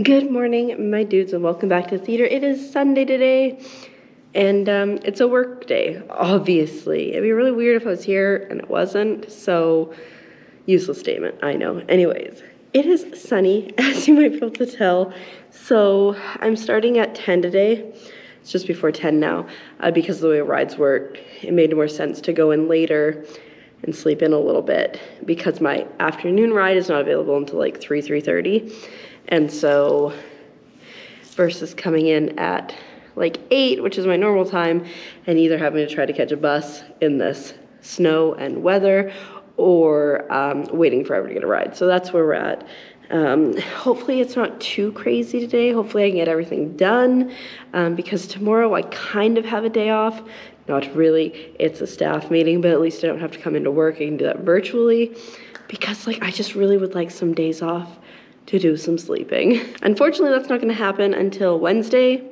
Good morning, my dudes, and welcome back to theater. It is Sunday today, and it's a work day, obviously. It'd be really weird if I was here and it wasn't, so useless statement, I know. Anyways, it is sunny, as you might be able to tell, so I'm starting at 10 today. It's just before 10 now, because of the way rides work, it made more sense to go in later and sleep in a little bit, because my afternoon ride is not available until like 3:30. And so versus coming in at like 8, which is my normal time, and either having to try to catch a bus in this snow and weather or waiting forever to get a ride. So that's where we're at. Hopefully it's not too crazy today. Hopefully I can get everything done because tomorrow I kind of have a day off. Not really. It's a staff meeting, but at least I don't have to come into work. I can do that virtually because like I just really would like some days off to do some sleeping. Unfortunately, that's not gonna happen until Wednesday,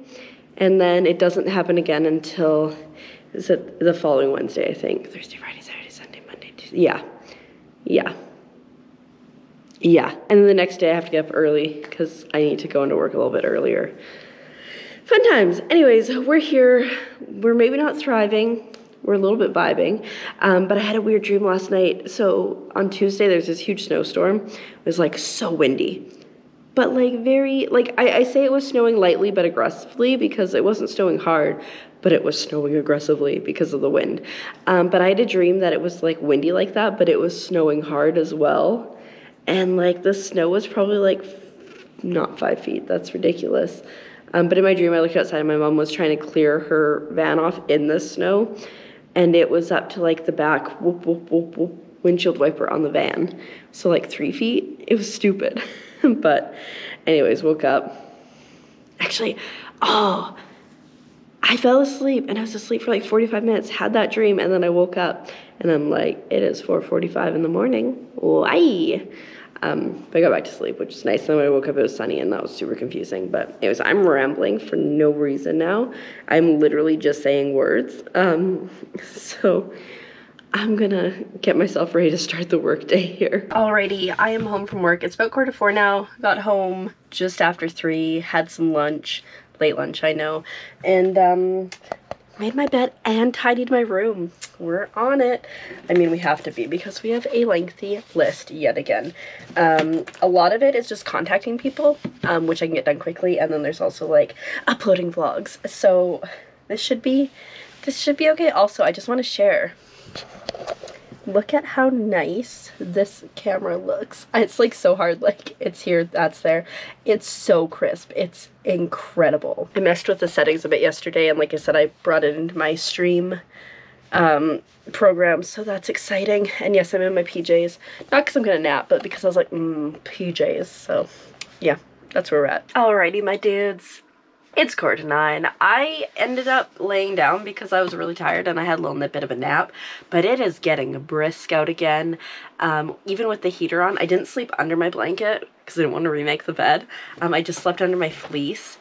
and then it doesn't happen again until the following Wednesday, I think. Thursday, Friday, Saturday, Sunday, Monday, Tuesday. Yeah. And then the next day I have to get up early because I need to go into work a little bit earlier. Fun times. Anyways, we're here. We're maybe not thriving. We're a little bit vibing, but I had a weird dream last night. So on Tuesday, there's this huge snowstorm. It was like so windy, but like very, like I say it was snowing lightly, but aggressively because it wasn't snowing hard, but it was snowing aggressively because of the wind. But I had a dream that it was like windy like that, but it was snowing hard as well. And like the snow was probably like not 5 feet. That's ridiculous. But in my dream, I looked outside and my mom was trying to clear her van off in the snow. And it was up to like the back windshield wiper on the van. So like 3 feet. It was stupid. But anyways, woke up. Actually, I fell asleep and I was asleep for like 45 minutes, had that dream, and then I woke up and I'm like, it is 4:45 in the morning. Why? But I got back to sleep, which is nice. And then when I woke up, it was sunny, and that was super confusing. But anyways, I'm rambling for no reason now. I'm literally just saying words. So I'm going to get myself ready to start the work day here. Alrighty, I am home from work. It's about 3:45 now. Got home just after 3, had some lunch, late lunch, I know. And made my bed and tidied my room. We're on it. I mean, we have to be because we have a lengthy list yet again. A lot of it is just contacting people, which I can get done quickly. And then there's also like uploading vlogs. So this should be okay. Also, I just want to share. Look at how nice this camera looks. It's like so hard, like it's here, that's there. It's so crisp, it's incredible. I messed with the settings a bit yesterday, and like I said, I brought it into my stream program, so that's exciting. And yes, I'm in my PJs, not because I'm gonna nap, but because I was like, PJs, so yeah, that's where we're at. Alrighty, my dudes. It's 9:15. I ended up laying down because I was really tired and I had a little bit of a nap, but it is getting brisk out again. Even with the heater on, I didn't sleep under my blanket because I didn't want to remake the bed. I just slept under my fleece,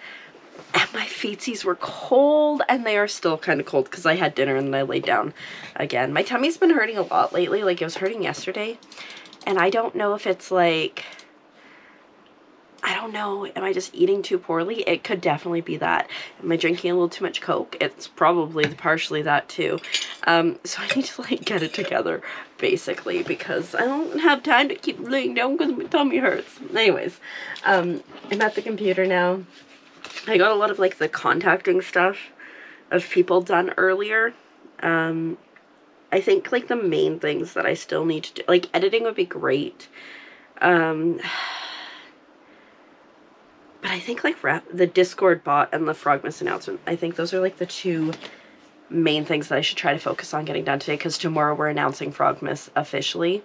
and my feetsies were cold, and they are still kind of cold because I had dinner and then I laid down again. My tummy's been hurting a lot lately, like it was hurting yesterday, and I don't know if it's like, I don't know, am I just eating too poorly? It could definitely be that. Am I drinking a little too much Coke? It's probably partially that too. So I need to like get it together basically because I don't have time to keep laying down because my tummy hurts. Anyways, I'm at the computer now. I got a lot of like the contacting stuff of people done earlier. I think like the main things that I still need to do, like editing would be great. But I think like the Discord bot and the Frogmas announcement, I think those are like the two main things that I should try to focus on getting done today, because tomorrow we're announcing Frogmas officially.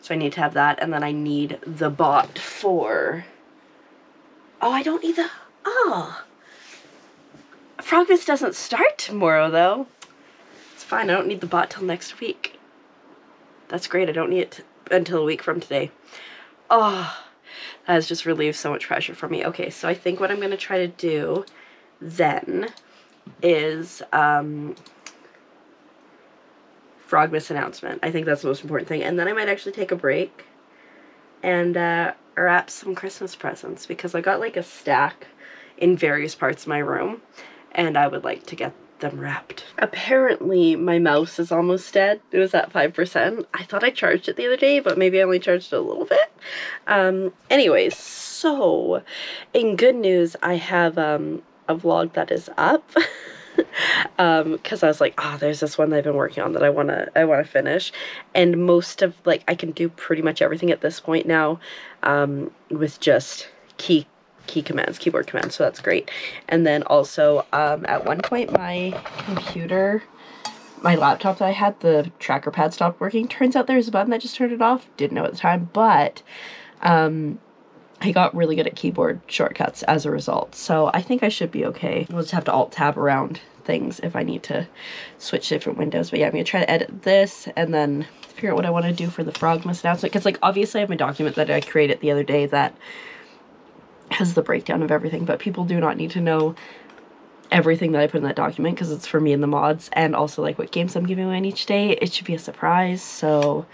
So I need to have that, and then I need the bot for, I don't need the, Frogmas doesn't start tomorrow though. It's fine, I don't need the bot till next week. That's great, I don't need it until a week from today. That has just relieved so much pressure for me. Okay, so I think what I'm going to try to do then is Frogmas announcement. I think that's the most important thing. And then I might actually take a break and wrap some Christmas presents because I got like a stack in various parts of my room and I would like to get them wrapped. Apparently my mouse is almost dead. It was at 5%. I thought I charged it the other day, but maybe I only charged it a little bit. Anyways, so in good news, I have a vlog that is up. Because I was like, oh, there's this one that I've been working on that I wanna finish, and most of, like, I can do pretty much everything at this point now, with just keyboard commands, so that's great. And then also, at one point my computer, my laptop that I had, the tracker pad stopped working. Turns out there's a button that just turned it off. Didn't know at the time, but, I got really good at keyboard shortcuts as a result, so I think I should be okay. We'll just have to alt-tab around things if I need to switch different windows. But yeah, I'm gonna try to edit this and then figure out what I want to do for the Frogmas announcement, because, like, obviously I have my document that I created the other day that has the breakdown of everything, but people do not need to know everything that I put in that document because it's for me and the mods, and also, like, what games I'm giving away on each day. It should be a surprise, so...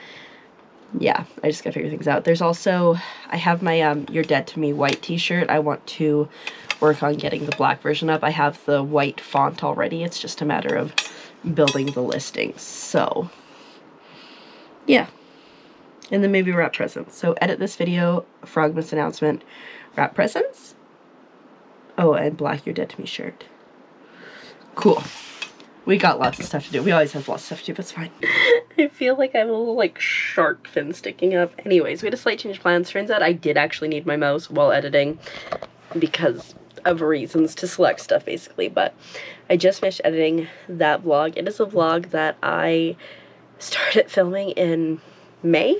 yeah, I just gotta figure things out. There's also, I have my You're Dead to Me white t-shirt. I want to work on getting the black version up. I have the white font already. It's just a matter of building the listings. So, yeah. And then maybe wrap presents. So edit this video, Frogmas announcement, wrap presents. Oh, and black You're Dead to Me shirt. Cool. We got lots of stuff to do. We always have lots of stuff to do, but it's fine. I feel like I have a little, like, shark fin sticking up. Anyways, we had a slight change of plans. Turns out I did actually need my mouse while editing because of reasons to select stuff, basically. But I just finished editing that vlog. It is a vlog that I started filming in May.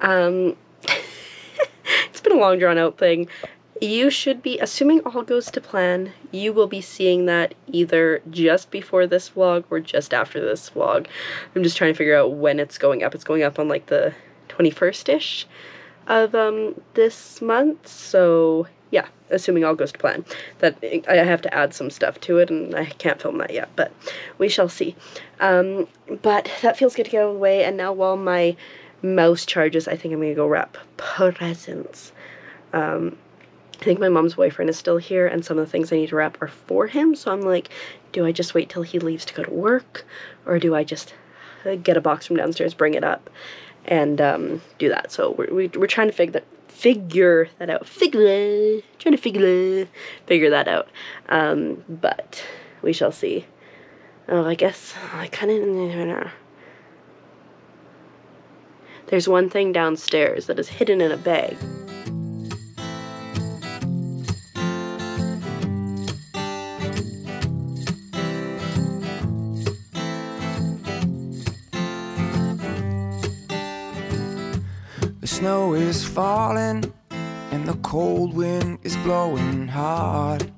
It's been a long, drawn-out thing. You should be, assuming all goes to plan, you will be seeing that either just before this vlog or just after this vlog. I'm just trying to figure out when it's going up. It's going up on, like, the 21st-ish of this month, so yeah, assuming all goes to plan. That I have to add some stuff to it, and I can't film that yet, but we shall see. But that feels good to get out of the way, and now while my mouse charges, I think I'm gonna go wrap presents. I think my mom's boyfriend is still here, and some of the things I need to wrap are for him, so I'm like, do I just wait till he leaves to go to work, or do I just get a box from downstairs, bring it up, and do that? So we're trying to figure that out, but we shall see. Oh, I guess I kind of... there's one thing downstairs that is hidden in a bag. Snow is falling and the cold wind is blowing hard.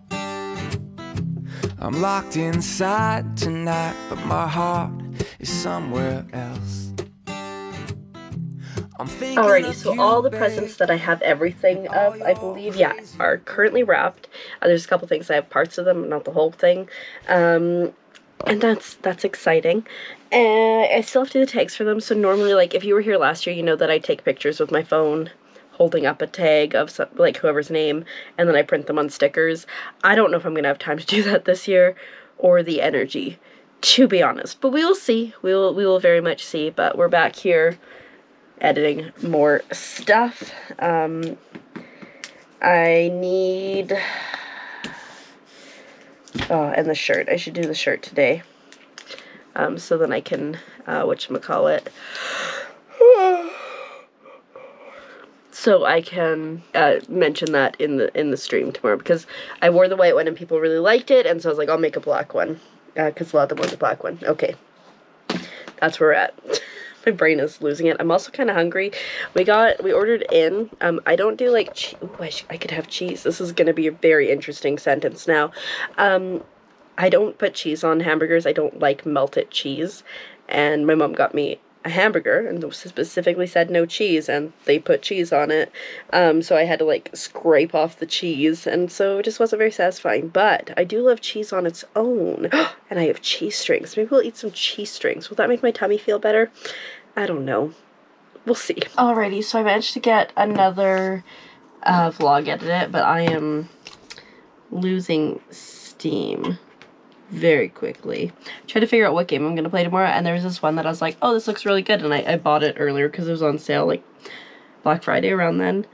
I'm locked inside tonight, but my heart is somewhere else. Alrighty, so all the presents that I have everything of, I believe, yeah, are currently wrapped. There's a couple things I have parts of them, not the whole thing. And that's exciting. And I still have to do the tags for them, so normally, like, if you were here last year, you know that I take pictures with my phone holding up a tag of, some, like, whoever's name, and then I print them on stickers. I don't know if I'm going to have time to do that this year, or the energy, to be honest. But we will see. We will very much see, but we're back here editing more stuff. I need... oh, and the shirt. I should do the shirt today. So then I can, whatchamacallit, so I can mention that in the stream tomorrow, because I wore the white one and people really liked it, and so I was like, I'll make a black one, because a lot of them want the black one. Okay, that's where we're at. My brain is losing it. I'm also kind of hungry. We ordered in. I don't do, like, ooh, I could have cheese. This is going to be a very interesting sentence now. I don't put cheese on hamburgers. I don't like melted cheese. And my mom got me a hamburger and specifically said no cheese, and they put cheese on it. So I had to, like, scrape off the cheese, and so it just wasn't very satisfying. But I do love cheese on its own. And I have cheese strings. Maybe we'll eat some cheese strings. Will that make my tummy feel better? I don't know. we'll see. Alrighty, so I managed to get another vlog edited, but I am losing steam very quickly. Try to figure out what game I'm gonna play tomorrow, and there's this one that I was like, oh, this looks really good, and I bought it earlier because it was on sale like Black Friday around then.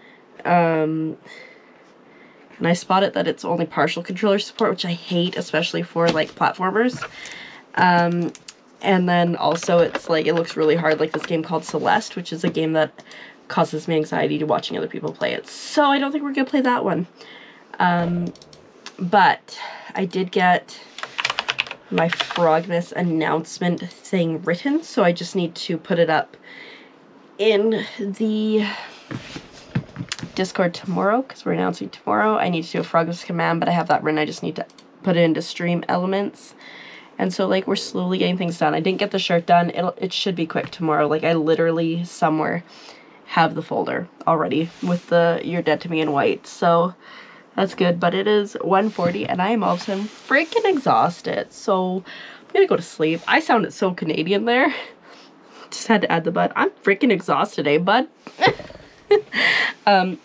And I spotted that it's only partial controller support, which I hate, especially for like platformers. And then also it's like, it looks really hard, like this game called Celeste, which is a game that causes me anxiety to watching other people play it. So I don't think we're gonna play that one. But I did get my Frogmas announcement thing written, so I just need to put it up in the Discord tomorrow, because we're announcing tomorrow. I need to do a Frogmas command, but I have that written. I just need to put it into stream elements. And so, like, we're slowly getting things done. I didn't get the shirt done. It should be quick tomorrow. Like, I literally somewhere have the folder already with the You're Dead to Me in white. So that's good, but it is 1:40 and I am all of a sudden freaking exhausted. So I'm gonna go to sleep. I sounded so Canadian there. Just had to add the bud. I'm freaking exhausted, eh, bud?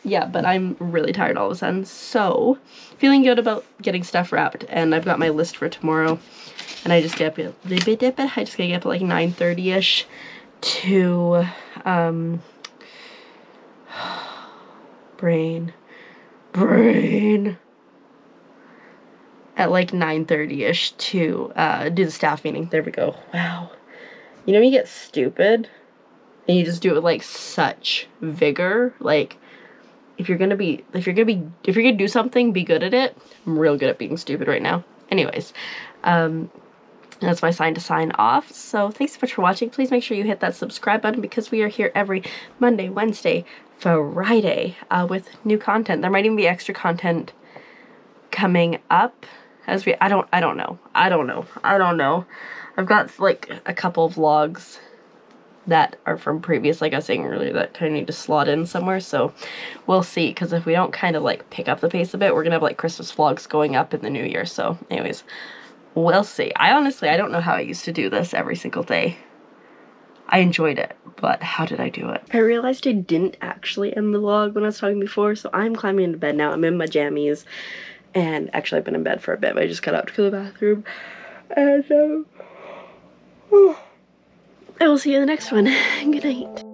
Yeah, but I'm really tired all of a sudden. So feeling good about getting stuff wrapped, and I've got my list for tomorrow. And I just get up, I just gotta get up at like 9:30-ish to brain at like 9:30-ish to do the staff meeting. There we go. Wow. You know when you get stupid and you just do it with like such vigor? Like if you're gonna do something, be good at it. I'm real good at being stupid right now. Anyways, that's my sign to sign off. So thanks so much for watching. Please make sure you hit that subscribe button, because we are here every Monday, Wednesday, Friday with new content. There might even be extra content coming up as we I don't know. I've got like a couple vlogs that are from previous, like I was saying earlier, that kind of need to slot in somewhere, so we'll see, because if we don't kind of like pick up the pace a bit, we're gonna have like Christmas vlogs going up in the new year. So anyways, we'll see. I honestly don't know how I used to do this every single day. I enjoyed it, but how did I do it? I realized I didn't actually end the vlog when I was talking before, so I'm climbing into bed now. I'm in my jammies, and actually I've been in bed for a bit, but I just got up to go to the bathroom, and I will see you in the next one. Good night.